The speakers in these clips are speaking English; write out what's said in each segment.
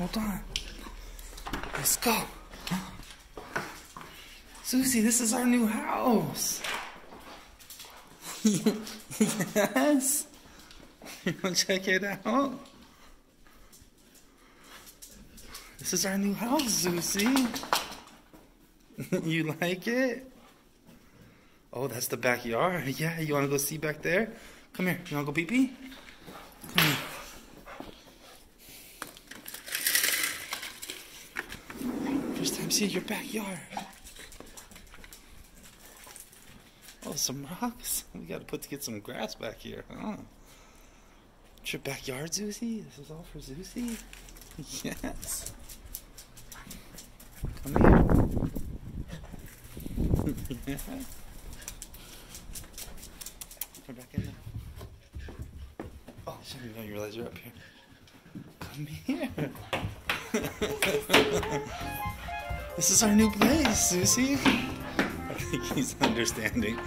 Hold on. Let's go. Susie, this is our new house. Yes. You want to check it out? This is our new house, Zeusy. You like it? Oh, that's the backyard. Yeah, you want to go see back there? Come here. You want to go pee-pee? Come here. First time seeing your backyard. Oh, some rocks. We got to get some grass back here, huh? It's your backyard, Zeusy. This is all for Zeusy. Yes. Come here. Yeah. Come back in now. Oh, sorry, I didn't realize you're up here. Come here. This is our new place, Zeusy. I think he's understanding.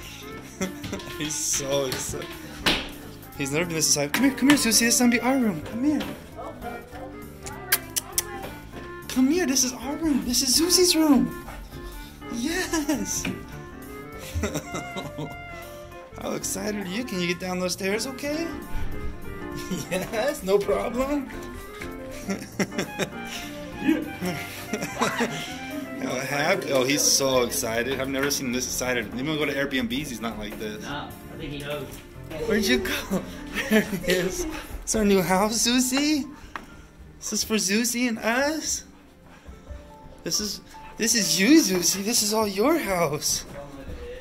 He's so excited. He's never been this excited. Come here, Zeusy. This is gonna be our room. Come here. Come here, this is our room. This is Zeusy's room. Yes. How excited are you? Can you get down those stairs okay? Yes, no problem. Oh, happy. Oh, he's so excited. I've never seen him this excited. Even when I go to Airbnbs, he's not like this. No, I think he knows. Where'd you go? There he is. It's our new house, Zeusy. This is for Zeusy and us. This is you, Zeusy. This is all your house.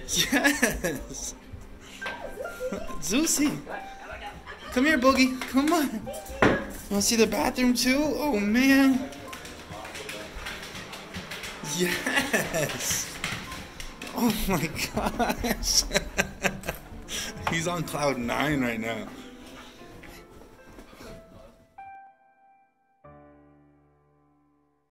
Yes. Zeusy. Come here, Boogie. Come on. You wanna see the bathroom too? Oh man. Yes. Oh my gosh. He's on cloud 9 right now.